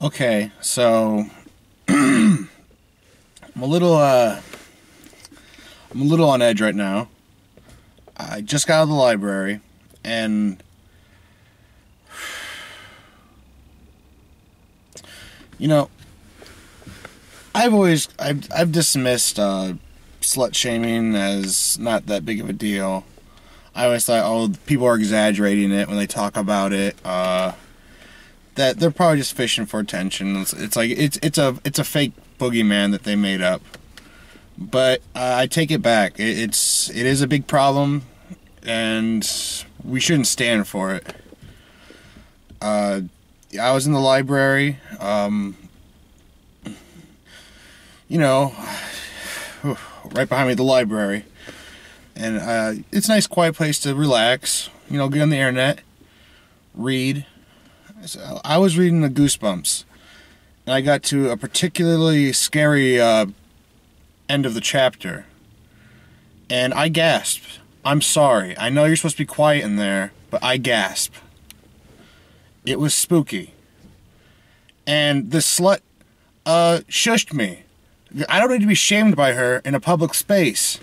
Okay, so I'm a little on edge right now. I just got out of the library, and you know, I've dismissed slut shaming as not that big of a deal. I always thought, oh, people are exaggerating it when they talk about it. That they're probably just fishing for attention. It's a fake boogeyman that they made up. But I take it back. It is a big problem, and we shouldn't stand for it. I was in the library. You know, right behind me, the library, and it's a nice, quiet place to relax. You know, get on the internet, read. So I was reading the Goosebumps, and I got to a particularly scary end of the chapter, and I gasped. I'm sorry. I know you're supposed to be quiet in there, but I gasped. It was spooky. And this slut shushed me. I don't need to be shamed by her in a public space.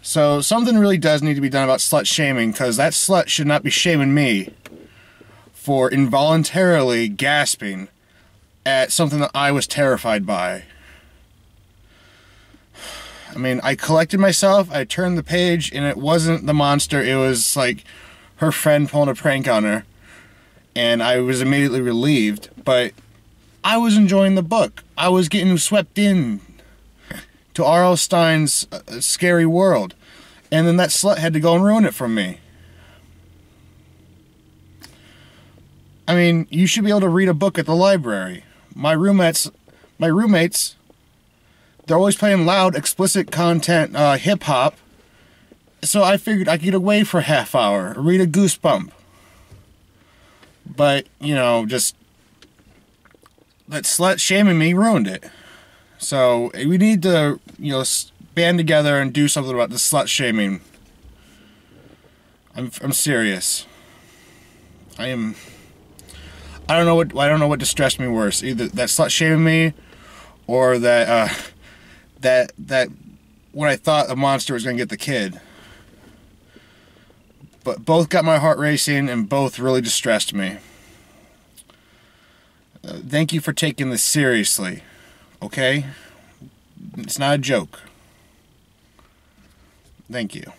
So something really does need to be done about slut shaming, because that slut should not be shaming me for involuntarily gasping at something that I was terrified by. I mean, I collected myself, I turned the page, and it wasn't the monster, it was like her friend pulling a prank on her. And I was immediately relieved, but I was enjoying the book. I was getting swept in to R.L. Stein's scary world. And then that slut had to go and ruin it for me. I mean, you should be able to read a book at the library. My roommates, they're always playing loud, explicit content, hip-hop, so I figured I could get away for a half hour, read a Goosebump. But, you know, just that slut shaming me ruined it. So, we need to, you know, band together and do something about the slut shaming. I'm serious. I don't know what distressed me worse, either that slut shaming me, or that that when I thought a monster was gonna get the kid. But both got my heart racing, and both really distressed me. Thank you for taking this seriously, okay? It's not a joke. Thank you.